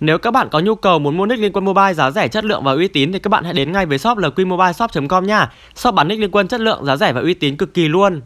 Nếu các bạn có nhu cầu muốn mua nick Liên Quân Mobile giá rẻ, chất lượng và uy tín thì các bạn hãy đến ngay với shop lqmobileshop.com nha. Shop bán nick Liên Quân chất lượng, giá rẻ và uy tín cực kỳ luôn.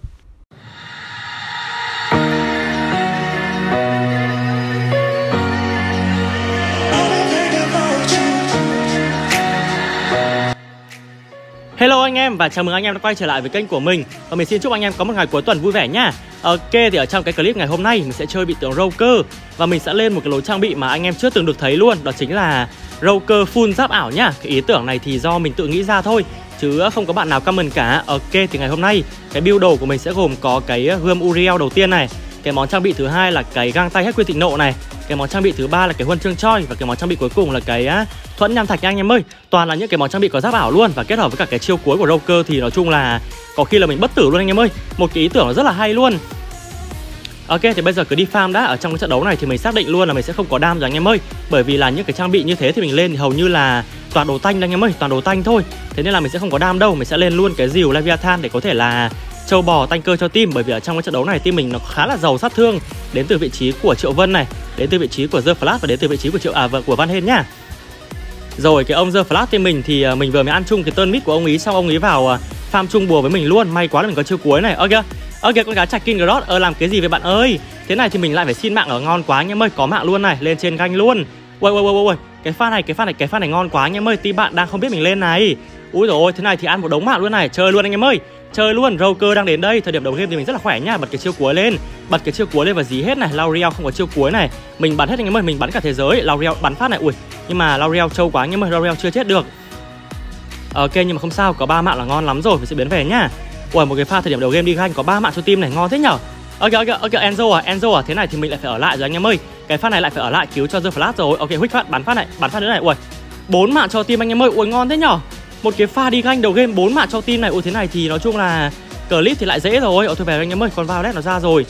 Hello anh em và chào mừng anh em đã quay trở lại với kênh của mình. Và mình xin chúc anh em có một ngày cuối tuần vui vẻ nha. Ok, thì ở trong cái clip ngày hôm nay mình sẽ chơi bị tướng Roker. Và mình sẽ lên một cái lối trang bị mà anh em chưa từng được thấy luôn. Đó chính là Roker full giáp ảo nha. Cái ý tưởng này thì do mình tự nghĩ ra thôi, chứ không có bạn nào comment cả. Ok, thì ngày hôm nay cái build đồ của mình sẽ gồm có cái gươm Uriel đầu tiên này. Cái món trang bị thứ hai là cái găng tay hết quy thịnh nộ này. Cái món trang bị thứ ba là cái huân chương choi. Và cái món trang bị cuối cùng là cái thuẫn nham thạch nha anh em ơi. Toàn là những cái món trang bị có giáp ảo luôn. Và kết hợp với cả cái chiêu cuối của Roker thì nói chung là có khi là mình bất tử luôn anh em ơi. Một cái ý tưởng rất là hay luôn. Ok, thì bây giờ cứ đi farm đã. Ở trong cái trận đấu này thì mình xác định luôn là mình sẽ không có đam rồi anh em ơi. Bởi vì là những cái trang bị như thế thì mình lên thì hầu như là toàn đồ tanh anh em ơi, toàn đồ tanh thôi. Thế nên là mình sẽ không có đam đâu. Mình sẽ lên luôn cái rìu Leviathan để có thể là châu bò tanh cơ cho team. Bởi vì ở trong cái trận đấu này team mình nó khá là giàu sát thương, đến từ vị trí của Triệu Vân này, đến từ vị trí của Joker Flash và đến từ vị trí của của Vanheen nhá. Rồi cái ông Joker Flash team mình thì mình vừa mới ăn chung cái turn mid của ông ý, xong ông ý vào farm chung bùa với mình luôn. May quá là mình có chiêu cuối này. Ơ kìa con gái chặt King Grot, làm cái gì vậy bạn ơi? Thế này thì mình lại phải xin mạng ở ngon quá anh em ơi, có mạng luôn này, lên trên ganh luôn. Ui, cái pha này ngon quá anh em ơi, team bạn đang không biết mình lên này. Úi dồi ôi, thế này thì ăn một đống mạng luôn này, chơi luôn anh em ơi. Chơi luôn, Roker đang đến đây. Thời điểm đầu game thì mình rất là khỏe nha, bật cái chiêu cuối lên. Bật cái chiêu cuối lên và dí hết này. Lauriel không có chiêu cuối này. Mình bắn hết anh em ơi, mình bắn cả thế giới. Lauriel bắn phát này. Ui, nhưng mà Lauriel trâu quá anh em ơi, Lauriel chưa chết được. Ok, nhưng mà không sao, có 3 mạng là ngon lắm rồi, mình sẽ biến về nhá. Ui, một cái pha thời điểm đầu game đi ganh có 3 mạng cho team này, ngon thế nhở. Ok, Enzo à, thế này thì mình lại phải ở lại rồi anh em ơi. Cái pha này lại phải ở lại cứu cho The Flash rồi. Ok, huých phát, bắn phát này, bắn phát nữa này. Ui, 4 mạng cho team anh em ơi. Ui, ngon thế nhở. Một cái pha đi ganh đầu game 4 mạng cho team này. Ôi thế này thì nói chung là clip thì lại dễ rồi. Thôi về anh em ơi, con Violet nó ra rồi.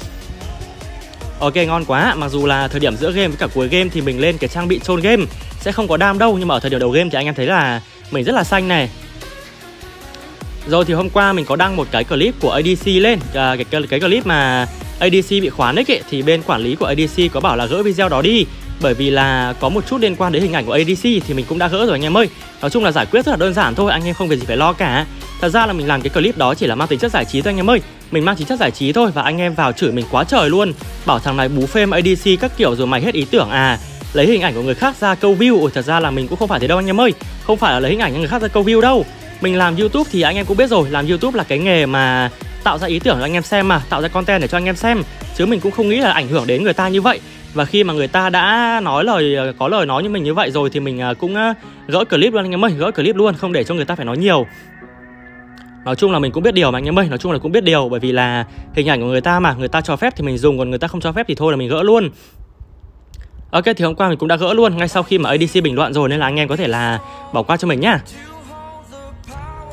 Ok, ngon quá. Mặc dù là thời điểm giữa game với cả cuối game thì mình lên cái trang bị trôn game sẽ không có đam đâu, nhưng mà ở thời điểm đầu game thì anh em thấy là mình rất là xanh này. Rồi thì hôm qua mình có đăng một cái clip của ADC lên, cái clip mà ADC bị khóa nick ấy, thì bên quản lý của ADC có bảo là gỡ video đó đi. Bởi vì là có một chút liên quan đến hình ảnh của ADC thì mình cũng đã gỡ rồi anh em ơi. Nói chung là giải quyết rất là đơn giản thôi, anh em không việc gì phải lo cả. Thật ra là mình làm cái clip đó chỉ là mang tính chất giải trí thôi anh em ơi. Mình mang tính chất giải trí thôi và anh em vào chửi mình quá trời luôn. Bảo thằng này bú phêm ADC các kiểu rồi mày hết ý tưởng à. Lấy hình ảnh của người khác ra câu view. Ủa, thật ra là mình cũng không phải thế đâu anh em ơi. Không phải là lấy hình ảnh của người khác ra câu view đâu. Mình làm YouTube thì anh em cũng biết rồi, làm YouTube là cái nghề mà tạo ra ý tưởng cho anh em xem mà, tạo ra content để cho anh em xem. Chứ mình cũng không nghĩ là ảnh hưởng đến người ta như vậy. Và khi mà người ta đã nói lời, có lời nói như mình như vậy rồi thì mình cũng gỡ clip luôn anh em ơi, gỡ clip luôn, không để cho người ta phải nói nhiều. Nói chung là mình cũng biết điều mà anh em ơi, nói chung là cũng biết điều. Bởi vì là hình ảnh của người ta mà, người ta cho phép thì mình dùng, còn người ta không cho phép thì thôi là mình gỡ luôn. Ok, thì hôm qua mình cũng đã gỡ luôn ngay sau khi mà ADC bình luận rồi, nên là anh em có thể là bỏ qua cho mình nhá.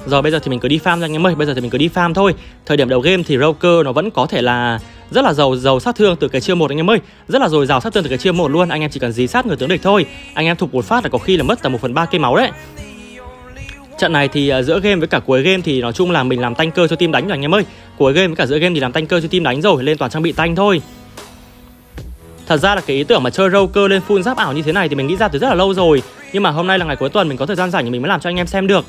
Rồi bây giờ thì mình cứ đi farm anh em ơi, bây giờ thì mình cứ đi farm thôi. Thời điểm đầu game thì Roker nó vẫn có thể là rất là giàu sát thương từ cái chiêu 1 anh em ơi. Rất là dồi dào sát thương từ cái chiêu 1 luôn. Anh em chỉ cần dí sát người tướng địch thôi, anh em thục một phát là có khi là mất tầm 1/3 cây máu đấy. Trận này thì giữa game với cả cuối game thì nói chung là mình làm tanh cơ cho team đánh rồi anh em ơi. Cuối game với cả giữa game thì làm tanh cơ cho team đánh rồi, lên toàn trang bị tanh thôi. Thật ra là cái ý tưởng mà chơi Roker lên full giáp ảo như thế này thì mình nghĩ ra từ rất là lâu rồi. Nhưng mà hôm nay là ngày cuối tuần, mình có thời gian rảnh thì mình mới làm cho anh em xem được.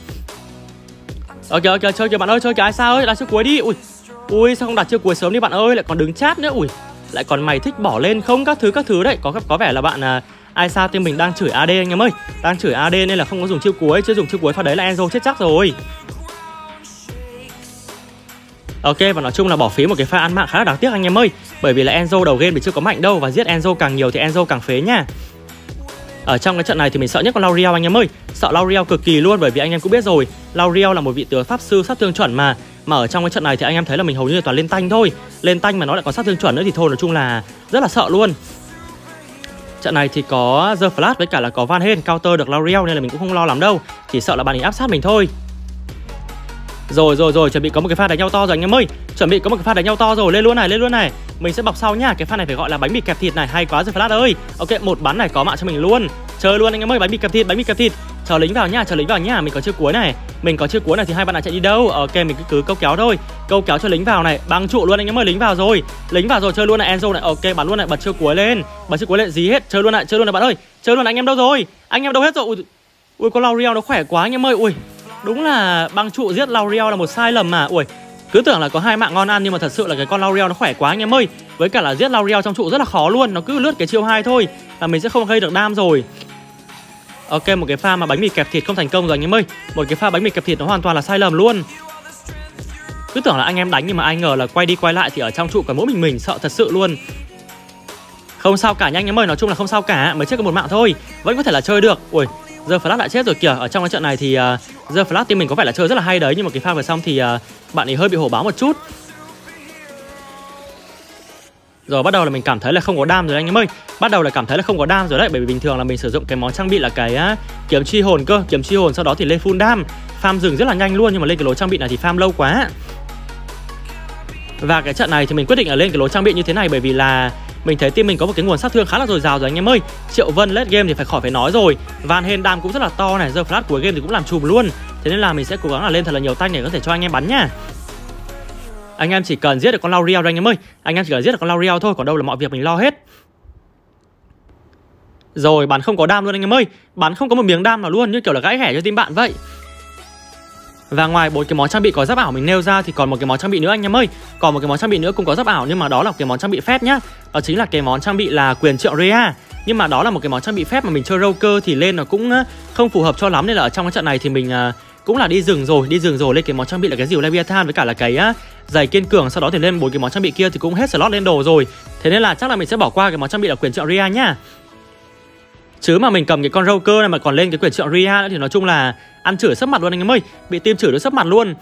Ok, chơi kìa bạn ơi, chơi kìa ai sao ơi, đặt chiêu cuối đi. Ui, sao không đặt chiêu cuối sớm đi bạn ơi, lại còn đứng chat nữa. Ui, lại còn mày thích bỏ lên không các thứ đấy. Có vẻ là bạn ai sao team mình đang chửi AD anh em ơi, đang chửi AD nên là không có dùng chiêu cuối, chứ dùng chiêu cuối pha đấy là Enzo chết chắc rồi. Ok, và nói chung là bỏ phí một cái pha ăn mạng khá là đáng tiếc anh em ơi, bởi vì là Enzo đầu game thì chưa có mạnh đâu, và giết Enzo càng nhiều thì Enzo càng phế nha. Ở trong cái trận này thì mình sợ nhất con Lauriel anh em ơi. Sợ Lauriel cực kỳ luôn, bởi vì anh em cũng biết rồi, Lauriel là một vị tướng pháp sư sát thương chuẩn mà. Mà ở trong cái trận này thì anh em thấy là mình hầu như là toàn lên tanh thôi. Lên tanh mà nó lại có sát thương chuẩn nữa thì thôi nói chung là rất là sợ luôn. Trận này thì có The Flash với cả là có Vanheen counter được Lauriel nên là mình cũng không lo lắm đâu. Chỉ sợ là bạn ấy áp sát mình thôi. Rồi, chuẩn bị có một cái pha đánh nhau to rồi anh em ơi. Chuẩn bị có một cái pha đánh nhau to rồi, lên luôn này. Mình sẽ bọc sau nha, cái pha này phải gọi là bánh mì kẹp thịt này, hay quá rồi Flash ơi. Ok, một bắn này có mạng cho mình luôn. Chơi luôn anh em ơi, bánh mì kẹp thịt. Chờ lính vào nha, chờ lính vào nha. Mình có chiếc cuối này, mình có chiếc cuối này thì hai bạn đã chạy đi đâu? Ok, mình cứ câu kéo thôi, câu kéo cho lính vào này, băng trụ luôn anh em ơi. Lính vào rồi, lính vào rồi, chơi luôn này Enzo này. Ok, bắn luôn này, bật chiếc cuối lên, bật chiếc cuối lên, gì hết, chơi luôn này, chơi luôn này bạn ơi, chơi luôn này. Anh em đâu rồi, anh em đâu hết rồi? Ui con Lauriel nó khỏe quá anh em ơi. Ui đúng là băng trụ giết Lauriel là một sai lầm mà. Ui cứ tưởng là có hai mạng ngon ăn nhưng mà thật sự là cái con Lauriel nó khỏe quá anh em ơi. Với cả là giết Lauriel trong trụ rất là khó luôn, nó cứ lướt cái chiêu 2 thôi là mình sẽ không gây được đam rồi. Ok, một cái pha mà bánh mì kẹp thịt không thành công rồi anh em ơi. Một cái pha bánh mì kẹp thịt nó hoàn toàn là sai lầm luôn. Cứ tưởng là anh em đánh nhưng mà ai ngờ là quay đi quay lại thì ở trong trụ cả mỗi mình sợ thật sự luôn. Không sao cả nha anh em ơi, nói chung là không sao cả, mới chết có một mạng thôi, vẫn có thể là chơi được. Ui, The Flash lại chết rồi kìa. Ở trong cái trận này thì The Flash team mình có vẻ là chơi rất là hay đấy, nhưng mà cái pha vừa xong thì bạn ấy hơi bị hổ báo một chút. Rồi bắt đầu là mình cảm thấy là không có đam rồi anh em ơi. Bắt đầu là cảm thấy là không có đam rồi đấy, bởi vì bình thường là mình sử dụng cái món trang bị là cái kiếm truy hồn cơ, kiếm truy hồn sau đó thì lên full đam, farm rừng rất là nhanh luôn, nhưng mà lên cái lối trang bị này thì farm lâu quá. Và cái trận này thì mình quyết định là lên cái lối trang bị như thế này, bởi vì là mình thấy team mình có một cái nguồn sát thương khá là dồi dào rồi anh em ơi. Triệu Vân late game thì phải khỏi phải nói rồi, Vanheen đam cũng rất là to này, The Flash cuối game thì cũng làm chùm luôn. Thế nên là mình sẽ cố gắng là lên thật là nhiều tanh để có thể cho anh em bắn nha. Anh em chỉ cần giết được con Lauriel anh em ơi, anh em chỉ cần giết được con Lauriel thôi, còn đâu là mọi việc mình lo hết. Rồi bắn không có đam luôn anh em ơi, bắn không có một miếng đam nào luôn, như kiểu là gãy ghẻ cho team bạn vậy. Và ngoài bốn cái món trang bị có giáp ảo mình nêu ra thì còn một cái món trang bị nữa anh em ơi. Còn một cái món trang bị nữa cũng có giáp ảo, nhưng mà đó là cái món trang bị phép nhá. Đó chính là cái món trang bị là quyền triệu Rhea. Nhưng mà đó là một cái món trang bị phép mà mình chơi Roker thì lên nó cũng không phù hợp cho lắm, nên là ở trong cái trận này thì mình cũng là đi rừng rồi lên cái món trang bị là cái dìu Leviathan với cả là cái giày kiên cường, sau đó thì lên bốn cái món trang bị kia thì cũng hết slot lên đồ rồi. Thế nên là chắc là mình sẽ bỏ qua cái món trang bị là quyền triệu Rhea nhá. Chứ mà mình cầm cái con Joker này mà còn lên cái quyển triệu Ria nữa thì nói chung là ăn chửi sấp mặt luôn anh em ơi, bị team chửi nó sấp mặt luôn.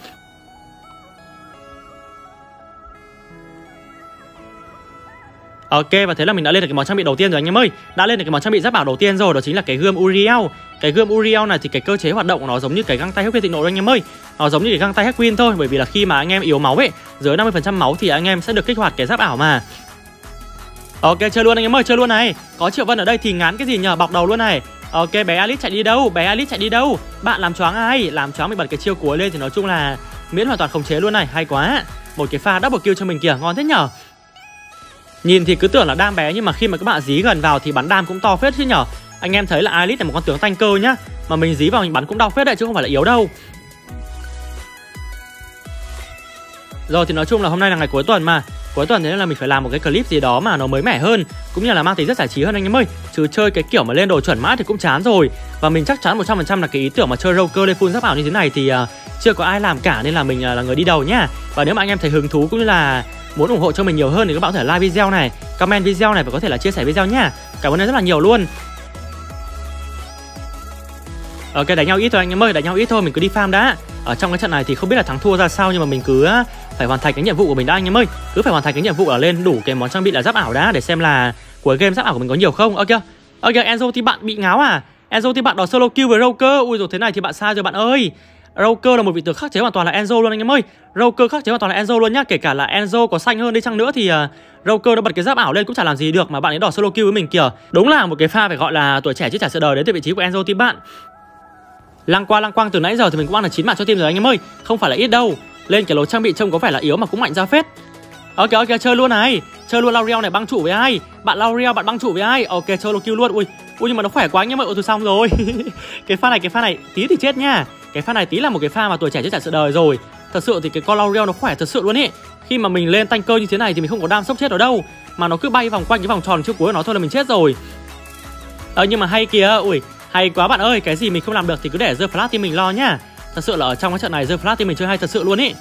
Ok, và thế là mình đã lên được cái món trang bị đầu tiên rồi anh em ơi. Đã lên được cái món trang bị giáp bảo đầu tiên rồi, đó chính là cái gươm Uriel. Cái gươm Uriel này thì cái cơ chế hoạt động của nó giống như cái găng tay Hắc Queen Thịnh Nộ anh em ơi. Nó giống như cái găng tay Hắc Queen thôi, bởi vì là khi mà anh em yếu máu ấy, dưới 50% máu thì anh em sẽ được kích hoạt cái giáp ảo mà. Ok, chơi luôn anh em ơi, chơi luôn này. Có Triệu Vân ở đây thì ngán cái gì nhờ, bọc đầu luôn này. Ok, bé Alice chạy đi đâu, bé Alice chạy đi đâu? Bạn làm choáng ai? Làm choáng mình bật cái chiêu cuối lên thì nói chung là miễn hoàn toàn khống chế luôn này, hay quá. Một cái pha double kill cho mình kìa, ngon thế nhở. Nhìn thì cứ tưởng là đam bé nhưng mà khi mà các bạn dí gần vào thì bắn đam cũng to phết chứ nhở. Anh em thấy là Alice là một con tướng tank cơ nhá, mà mình dí vào mình bắn cũng đau phết đấy chứ không phải là yếu đâu. Rồi thì nói chung là hôm nay là ngày cuối tuần mà, cuối tuần thế nên là mình phải làm một cái clip gì đó mà nó mới mẻ hơn, cũng như là mang tính rất giải trí hơn anh em ơi. Chứ chơi cái kiểu mà lên đồ chuẩn mã thì cũng chán rồi. Và mình chắc chắn 100% là cái ý tưởng mà chơi Joker lên full giáp ảo như thế này thì chưa có ai làm cả, nên là mình là người đi đầu nhá. Và nếu mà anh em thấy hứng thú cũng như là muốn ủng hộ cho mình nhiều hơn thì các bạn có thể like video này, comment video này và có thể là chia sẻ video nhá. Cảm ơn em rất là nhiều luôn. Ok, đánh nhau ít thôi anh em ơi, đánh nhau ít thôi, mình cứ đi farm đã. Ở trong cái trận này thì không biết là thắng thua ra sao, nhưng mà mình cứ phải hoàn thành cái nhiệm vụ của mình đã anh em ơi. Cứ phải hoàn thành cái nhiệm vụ là lên đủ cái món trang bị là giáp ảo đã, để xem là cuối game giáp ảo của mình có nhiều không. Ok, ok, Enzo thì bạn bị ngáo à? Enzo thì bạn đòi solo kill với Roker. Ui rồi thế này thì bạn sai rồi bạn ơi. Roker là một vị tướng khắc chế hoàn toàn là Enzo luôn anh em ơi. Roker khắc chế hoàn toàn là Enzo luôn nhá. Kể cả là Enzo có xanh hơn đi chăng nữa thì Roker nó bật cái giáp ảo lên cũng chả làm gì được, mà bạn ấy đòi solo kill với mình kìa. Đúng là một cái pha phải gọi là tuổi trẻ chứ chả sợ đời đến từ vị trí của Enzo thì bạn. Lăng quang từ nãy giờ thì mình cũng ăn là 9 mạng cho team rồi anh em ơi, không phải là ít đâu. Lên cái lối trang bị trông có vẻ là yếu mà cũng mạnh ra phết. Ok, chơi luôn này, chơi luôn Lauriel này, băng trụ với ai? Bạn Lauriel bạn băng trụ với ai? Ok, chơi luôn kill luôn. Ui nhưng mà nó khỏe quá anh em ơi. Ôi tôi xong rồi. cái pha này tí thì chết nha. Cái pha này tí là một cái pha mà tuổi trẻ chết chả sự đời rồi. Thật sự thì cái con Lauriel nó khỏe thật sự luôn ý. Khi mà mình lên tanh cơ như thế này thì mình không có đam sốc chết ở đâu, mà nó cứ bay vòng quanh cái vòng tròn trước cuối của nó thôi là mình chết rồi. Nhưng mà hay kìa. Ui hay quá bạn ơi, cái gì mình không làm được thì cứ để The Flash thì mình lo nhá. Thật sự là ở trong cái trận này The Flash thì mình chơi hay thật sự luôn ý.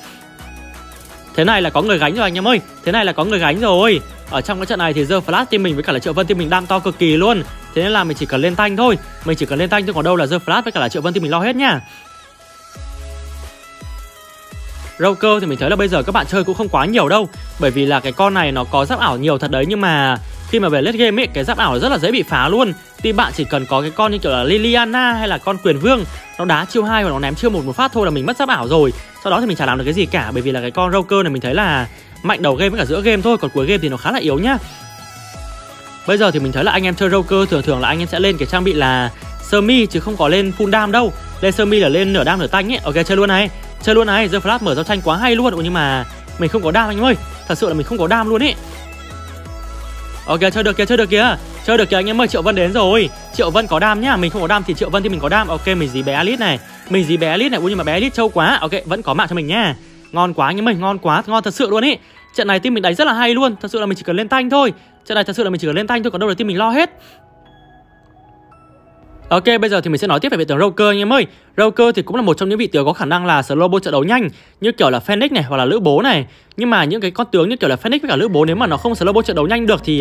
Thế này là có người gánh rồi anh em ơi, thế này là có người gánh rồi. Ở trong cái trận này thì The Flash team mình với cả là Triệu Vân team mình đam to cực kỳ luôn. Thế nên là mình chỉ cần lên tanh thôi, mình chỉ cần lên tanh thôi, còn đâu là The Flash với cả là Triệu Vân team mình lo hết nhá. Roker thì mình thấy là bây giờ các bạn chơi cũng không quá nhiều đâu, bởi vì là cái con này nó có giáp ảo nhiều thật đấy, nhưng mà khi mà về late game ấy, cái giáp ảo rất là dễ bị phá luôn. Thì bạn chỉ cần có cái con như kiểu là Liliana hay là con quyền vương, nó đá chiêu 2 hoặc nó ném chiêu 1 một phát thôi là mình mất giáp ảo rồi. Sau đó thì mình chả làm được cái gì cả, bởi vì là cái con Joker này mình thấy là mạnh đầu game với cả giữa game thôi, còn cuối game thì nó khá là yếu nhá. Bây giờ thì mình thấy là anh em chơi Joker thường là anh em sẽ lên cái trang bị là sơ mi chứ không có lên full dam đâu, lên sơ mi là lên nửa dam nửa tanh ấy. Ok, chơi luôn này, chơi luôn này. The Flash mở giao tranh quá hay luôn. Ủa nhưng mà mình không có dam anh ơi, thật sự là mình không có dam luôn ấy. Ok, chơi được kìa, chơi được kìa, chơi được kìa anh em ơi. Triệu Vân đến rồi, Triệu Vân có dam nhá, mình không có dam thì Triệu Vân thì mình có dam. Ok, mình dí bé Alice này, mình dí bé Alice này. Ủa nhưng mà bé Alice trâu quá. Ok, vẫn có mạng cho mình nha, ngon quá anh em ơi, ngon quá, ngon thật sự luôn ý. Trận này team mình đánh rất là hay luôn, thật sự là mình chỉ cần lên tanh thôi. Trận này thật sự là mình chỉ cần lên tanh thôi, còn đâu là team mình lo hết. Ok, bây giờ thì mình sẽ nói tiếp về vị tướng Roker anh em ơi. Roker thì cũng là một trong những vị tướng có khả năng là slow mo trận đấu nhanh, như kiểu là Phoenix này hoặc là Lữ Bố này. Nhưng mà những cái con tướng như kiểu là Phoenix với cả Lữ Bố, nếu mà nó không slow mo trận đấu nhanh được thì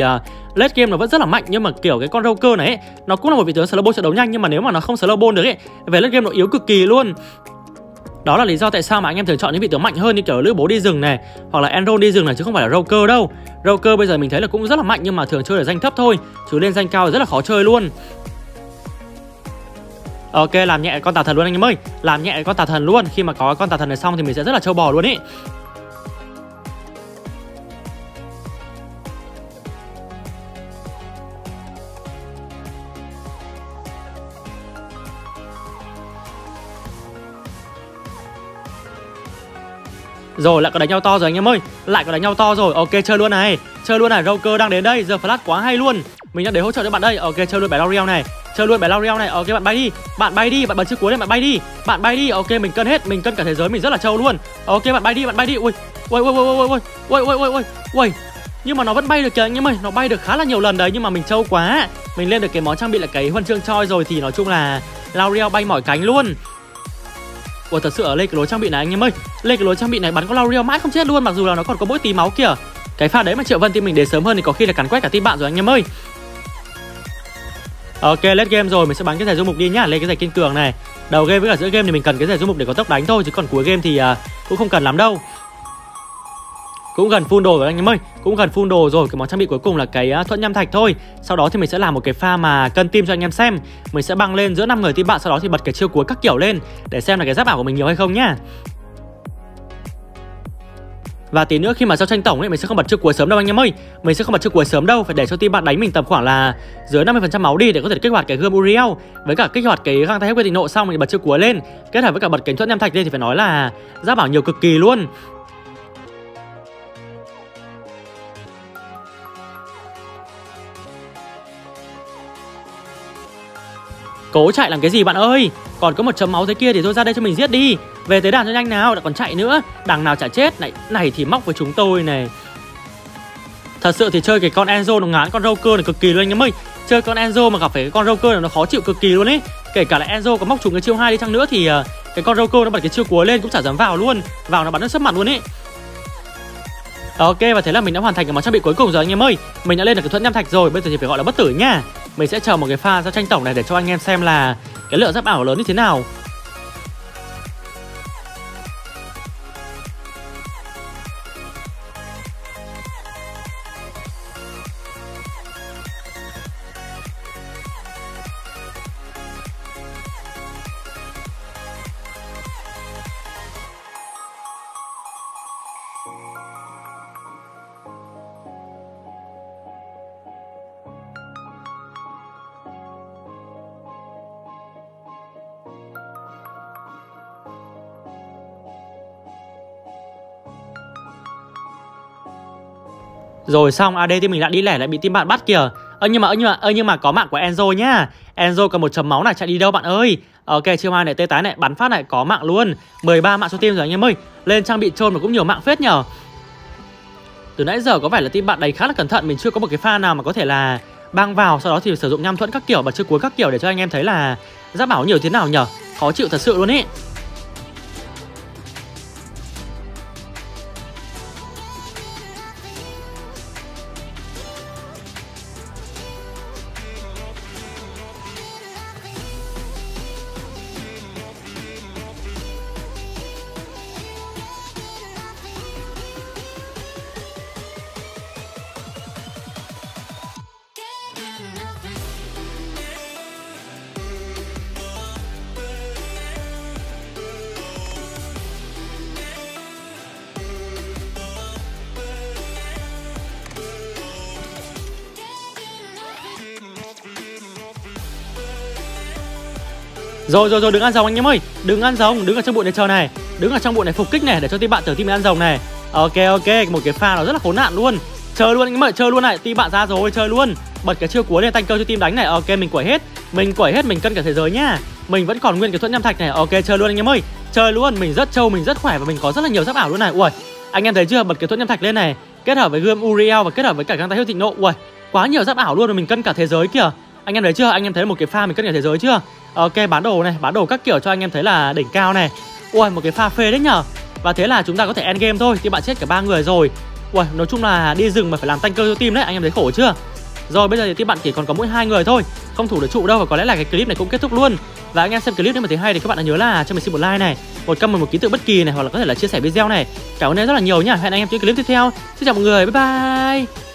late game nó vẫn rất là mạnh. Nhưng mà kiểu cái con Roker này ấy, nó cũng là một vị tướng slow mo trận đấu nhanh, nhưng mà nếu mà nó không slow mo được ấy, về late game nó yếu cực kỳ luôn. Đó là lý do tại sao mà anh em thường chọn những vị tướng mạnh hơn, như kiểu Lữ Bố đi rừng này hoặc là Enzo đi rừng này, chứ không phải là Roker đâu. Roker bây giờ mình thấy là cũng rất là mạnh, nhưng mà thường chơi ở danh thấp thôi, chứ lên danh cao rất là khó chơi luôn. Ok, làm nhẹ con tà thần luôn anh em ơi, làm nhẹ con tà thần luôn. Khi mà có con tà thần này xong thì mình sẽ rất là trâu bò luôn ý. Rồi, lại có đánh nhau to rồi anh em ơi, lại có đánh nhau to rồi. Ok, chơi luôn này, chơi luôn này. Joker đang đến đây, giờ flash quá hay luôn, mình đang để hỗ trợ cho bạn đây. Ok, chơi luôn bé Lauriel này, chơi luôn bé Lauriel này. Ok, bạn bay đi, bạn bay đi, bạn bật chiếc cuối này, bạn bay đi, bạn bay đi. Ok, mình cân hết, mình cân cả thế giới, mình rất là trâu luôn. Ok, bạn bay đi, bạn bay đi. Ui ui ui ui ui ui ui ui ui, nhưng mà nó vẫn bay được kìa anh em ơi, nó bay được khá là nhiều lần đấy. Nhưng mà mình trâu quá, mình lên được cái món trang bị là cái huân chương choi rồi thì nói chung là Lauriel bay mỏi cánh luôn. Ủa, thật sự ở lên cái lối trang bị này anh em ơi, lên cái lối trang bị này bắn con Lauriel mãi không chết luôn, mặc dù là nó còn có mỗi tí máu kìa. Cái pha đấy mà Triệu Vân team mình đến sớm hơn thì có khi là cắn quét cả team bạn rồi anh em ơi. Ok, late game rồi, mình sẽ bắn cái giải du mục đi nhá, lên cái giải kiên cường này. Đầu game với cả giữa game thì mình cần cái giải du mục để có tốc đánh thôi, chứ còn cuối game thì cũng không cần lắm đâu. Cũng gần full đồ rồi anh em ơi, cũng gần full đồ rồi. Cái món trang bị cuối cùng là cái thuẫn nham thạch thôi. Sau đó thì mình sẽ làm một cái pha mà cân team cho anh em xem. Mình sẽ băng lên giữa 5 người team bạn, sau đó thì bật cái chiêu cuối các kiểu lên để xem là cái giáp ảo của mình nhiều hay không nhá. Và tí nữa khi mà giao tranh tổng ấy, mình sẽ không bật chiêu cuối sớm đâu anh em ơi, mình sẽ không bật chiêu cuối sớm đâu, phải để cho team bạn đánh mình tầm khoảng là dưới 50% máu đi để có thể kích hoạt cái gươm Uriel với cả kích hoạt cái găng tay hết quyền thịnh nộ, xong mình bật chiêu cuối lên kết hợp với cả bật cánh thuẫn nham thạch lên thì phải nói là giáp ảo nhiều cực kỳ luôn. Cố chạy làm cái gì bạn ơi, còn có 1 chấm máu thế kia thì thôi ra đây cho mình giết đi, về tới đàn cho nhanh nào, đã còn chạy nữa, đằng nào chả chết này, này thì móc với chúng tôi này. Thật sự thì chơi cái con Enzo nó ngán con Joker này cực kỳ luôn anh em ơi, chơi con Enzo mà gặp phải cái con Joker này nó khó chịu cực kỳ luôn ấy. Kể cả là Enzo có móc trúng cái chiêu 2 đi chăng nữa thì cái con Joker nó bật cái chiêu cuối lên cũng chả dám vào luôn, vào nó bắn nó sấp mặt luôn ấy. Ok, và thế là mình đã hoàn thành cái món trang bị cuối cùng rồi anh em ơi. Mình đã lên được cái thuẫn nham thạch rồi, bây giờ thì phải gọi là bất tử nha. Mình sẽ chờ một cái pha giao tranh tổng này để cho anh em xem là cái lượng giáp ảo lớn như thế nào. Rồi xong, AD thì mình lại đi lẻ lại bị team bạn bắt kìa. Nhưng mà có mạng của Enzo nhá. Enzo còn 1 chấm máu này, chạy đi đâu bạn ơi. Ok, chiêu 2 này, tê tái này, bắn phát này, có mạng luôn. 13 mạng cho team rồi anh em ơi. Lên trang bị trôn mà cũng nhiều mạng phết nhờ. Từ nãy giờ có vẻ là team bạn đánh khá là cẩn thận, mình chưa có một cái pha nào mà có thể là bang vào, sau đó thì sử dụng nham thuẫn các kiểu và chưa cuối các kiểu để cho anh em thấy là giáp bảo nhiều thế nào nhờ. Khó chịu thật sự luôn ý. Rồi đừng ăn rồng anh em ơi, đừng ăn rồng, đứng ở trong bụi này chờ này, đứng ở trong bụi này phục kích này để cho team bạn tử team ăn rồng này. Ok, một cái pha nó rất là khốn nạn luôn. Chơi luôn anh em ơi, chơi luôn này, team bạn ra rồi, chơi luôn. Bật cái chiêu cuối lên tanh cơ cho team đánh này. Ok, mình quẩy hết, mình cân cả thế giới nhá. Mình vẫn còn nguyên cái thuẫn nham thạch này. Ok, chơi luôn anh em ơi, chơi luôn. Mình rất trâu, mình rất khỏe và mình có rất là nhiều giáp ảo luôn này. Ui, anh em thấy chưa, bật cái thuẫn nham thạch lên này, kết hợp với gươm Uriel và kết hợp với cả găng tay huyết thịnh nộ. Ui, quá nhiều giáp ảo luôn, rồi mình cân cả thế giới kìa. Anh em thấy chưa, anh em thấy một cái pha mình cân cả thế giới chưa? Ok, bán đồ này, bán đồ các kiểu cho anh em thấy là đỉnh cao này. Ui, một cái pha phê đấy nhở. Và thế là chúng ta có thể end game thôi, thì bạn chết cả 3 người rồi. Ui, nói chung là đi rừng mà phải làm tanker cho team đấy, anh em thấy khổ chưa? Rồi bây giờ thì team bạn chỉ còn có mỗi 2 người thôi, không thủ được trụ đâu, và có lẽ là cái clip này cũng kết thúc luôn. Và anh em xem clip nếu mà thấy hay thì các bạn hãy nhớ là cho mình xin một like này, một comment, một ký tự bất kỳ này, hoặc là có thể là chia sẻ video này. Cảm ơn em rất là nhiều nhá. Hẹn anh em trong clip tiếp theo. Xin chào mọi người, bye bye.